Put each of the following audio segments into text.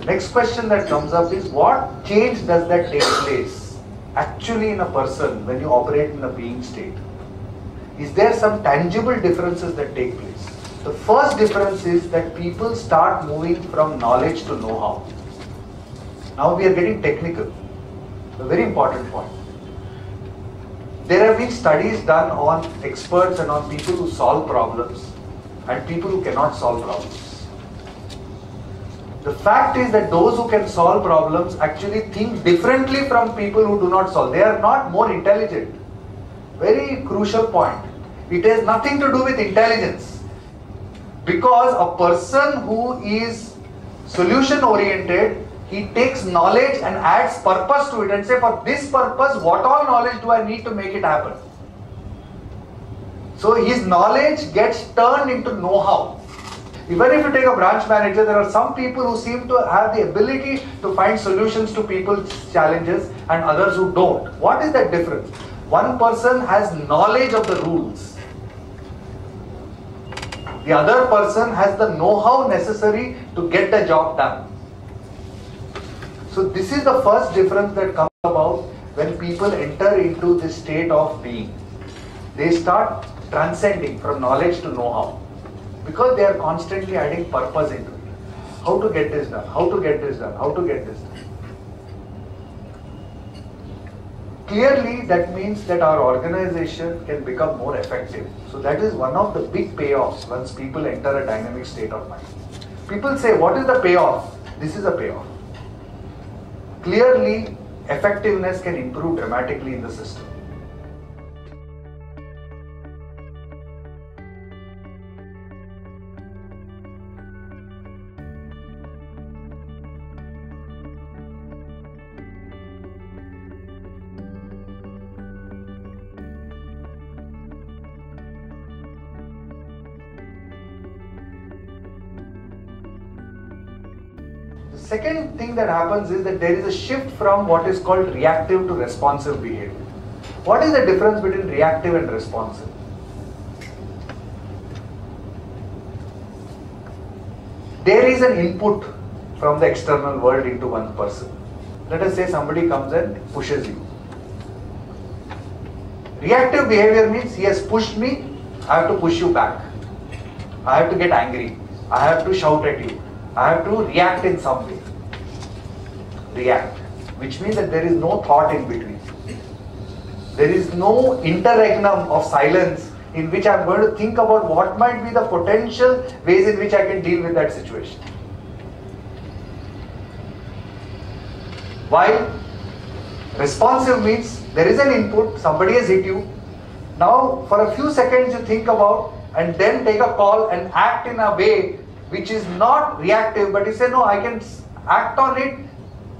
The next question that comes up is, what change does that take place actually in a person when you operate in a being state? Is there some tangible differences that take place? The first difference is that people start moving from knowledge to know-how. Now we are getting technical, a very important point. There have been studies done on experts and on people who solve problems and people who cannot solve problems. The fact is that those who can solve problems actually think differently from people who do not solve. They are not more intelligent. Very crucial point. It has nothing to do with intelligence. Because a person who is solution oriented, he takes knowledge and adds purpose to it and say, for this purpose, what all knowledge do I need to make it happen? So his knowledge gets turned into know-how. Even if you take a branch manager, there are some people who seem to have the ability to find solutions to people's challenges and others who don't. What is that difference? One person has knowledge of the rules. The other person has the know-how necessary to get the job done. So this is the first difference that comes about when people enter into this state of being. They start transcending from knowledge to know-how. Because they are constantly adding purpose into it. How to get this done, how to get this done, how to get this done. Clearly, that means that our organization can become more effective. So that is one of the big payoffs once people enter a dynamic state of mind. People say, what is the payoff? This is a payoff. Clearly, effectiveness can improve dramatically in the system. Second thing that happens is that there is a shift from what is called reactive to responsive behavior. What is the difference between reactive and responsive? There is an input from the external world into one person. Let us say somebody comes and pushes you. Reactive behavior means he has pushed me, I have to push you back. I have to get angry. I have to shout at you. I have to react in some way. React, which means that there is no thought in between. There is no interregnum of silence in which I am going to think about what might be the potential ways in which I can deal with that situation. While responsive means there is an input, somebody has hit you. Now for a few seconds you think about and then take a call and act in a way which is not reactive, but you say, no, I can act on it.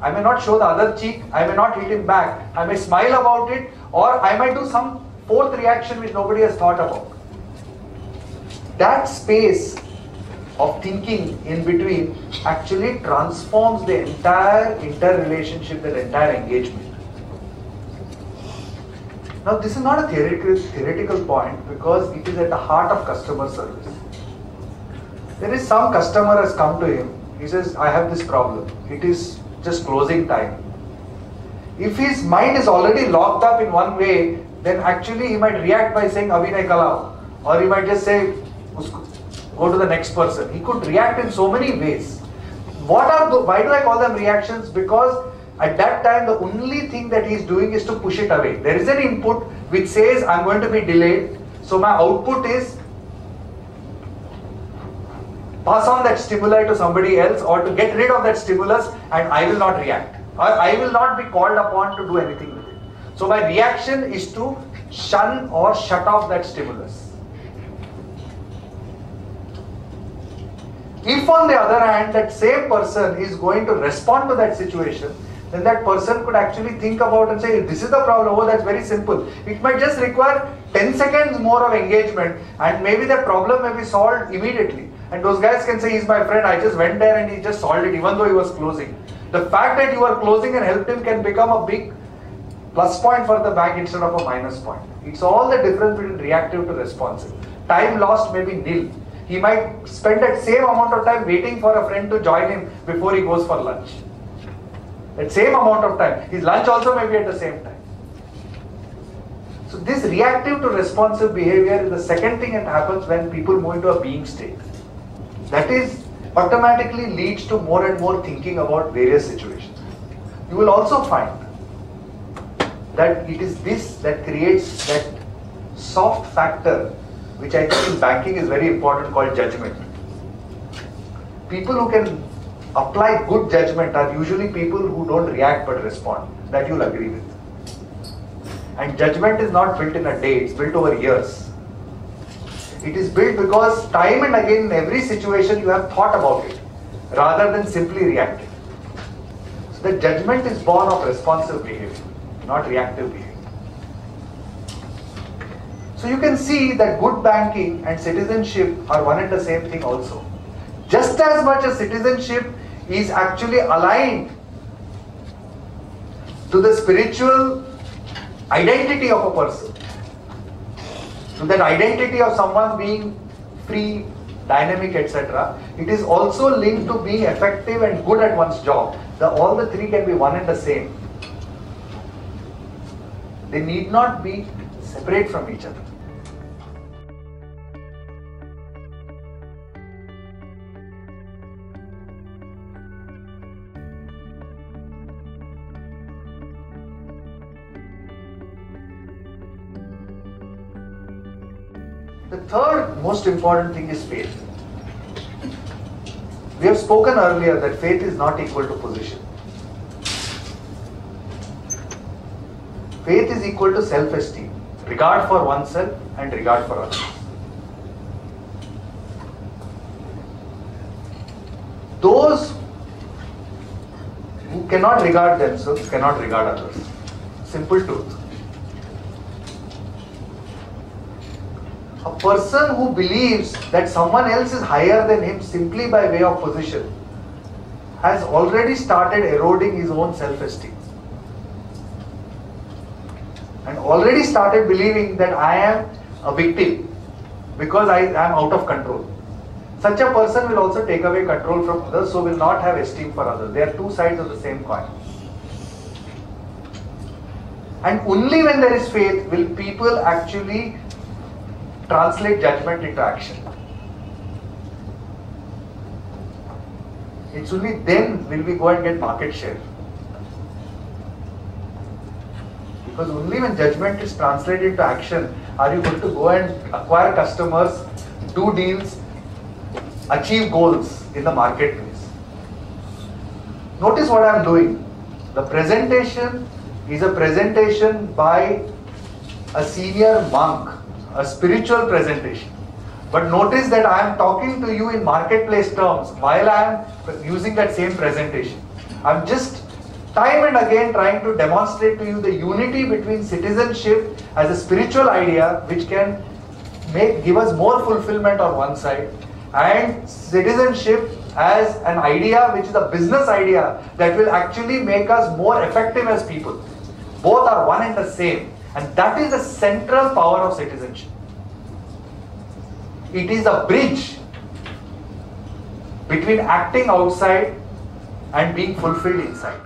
I may not show the other cheek, I may not hit him back, I may smile about it, or I might do some fourth reaction which nobody has thought about. That space of thinking in between actually transforms the entire interrelationship, that entire engagement. Now, this is not a theoretical point, because it is at the heart of customer service. There is some customer has come to him, he says, I have this problem, it is just closing time. If his mind is already locked up in one way, then actually he might react by saying, Abhinay Kalao, or he might just say, go to the next person. He could react in so many ways. Why do I call them reactions? Because at that time, the only thing that he is doing is to push it away. There is an input which says, I'm going to be delayed, so my output is, pass on that stimuli to somebody else or to get rid of that stimulus, and I will not react. Or I will not be called upon to do anything with it. So my reaction is to shun or shut off that stimulus. If on the other hand, that same person is going to respond to that situation, then that person could actually think about and say, this is the problem, oh, that's very simple. It might just require 10 seconds more of engagement, and maybe that problem may be solved immediately. And those guys can say, he's my friend, I just went there and he just solved it, even though he was closing. The fact that you are closing and helped him can become a big plus point for the bank instead of a minus point. It's all the difference between reactive to responsive. Time lost may be nil. he might spend that same amount of time waiting for a friend to join him before he goes for lunch. That same amount of time. His lunch also may be at the same time. So this reactive to responsive behavior is the second thing that happens when people move into a being state. That is automatically leads to more and more thinking about various situations. You will also find that it is this that creates that soft factor which I think in banking is very important, called judgment. People who can apply good judgment are usually people who don't react but respond. That you'll agree with. And judgment is not built in a day, it's built over years. It is built because time and again in every situation you have thought about it rather than simply reacting. So the judgment is born of responsive behavior, not reactive behavior. So you can see that good banking and citizenship are one and the same thing also. Just as much as citizenship is actually aligned to the spiritual identity of a person, to that identity of someone being free, dynamic, etc., it is also linked to being effective and good at one's job. All the three can be one and the same. They need not be separate from each other. The third most important thing is faith. We have spoken earlier that faith is not equal to position. Faith is equal to self-esteem, regard for oneself and regard for others. Those who cannot regard themselves cannot regard others. Simple truth. A person who believes that someone else is higher than him simply by way of position has already started eroding his own self-esteem and already started believing that I am a victim because I am out of control. Such a person will also take away control from others, so will not have esteem for others. They are two sides of the same coin. And only when there is faith will people actually translate judgment into action. It's only then will we go and get market share. Because only when judgment is translated into action are you going to go and acquire customers, do deals, achieve goals in the marketplace. Notice what I am doing. The presentation is a presentation by a senior monk. A spiritual presentation. But notice that I am talking to you in marketplace terms while I am using that same presentation. I am just time and again trying to demonstrate to you the unity between citizenship as a spiritual idea which can give us more fulfillment on one side, and citizenship as an idea which is a business idea that will actually make us more effective as people. Both are one and the same. And that is the central power of citizenship. It is a bridge between acting outside and being fulfilled inside.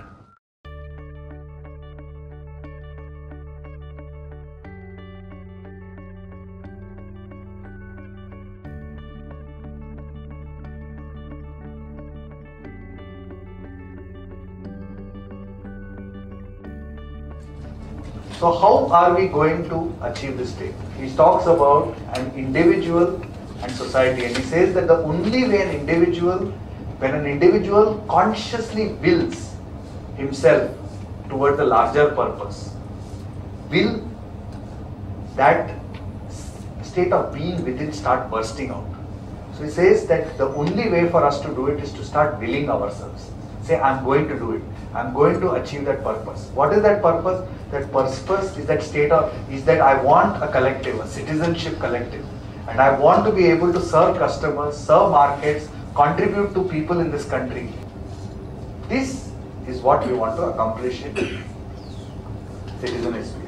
So how are we going to achieve this state? He talks about an individual and society, and he says that the only way when an individual consciously wills himself toward the larger purpose, will that state of being within start bursting out. So he says that the only way for us to do it is to start willing ourselves. Say, I'm going to do it. I'm going to achieve that purpose. What is that purpose? That purpose is that I want a collective, a citizenship collective. And I want to be able to serve customers, serve markets, contribute to people in this country. This is what we want to accomplish in citizenship.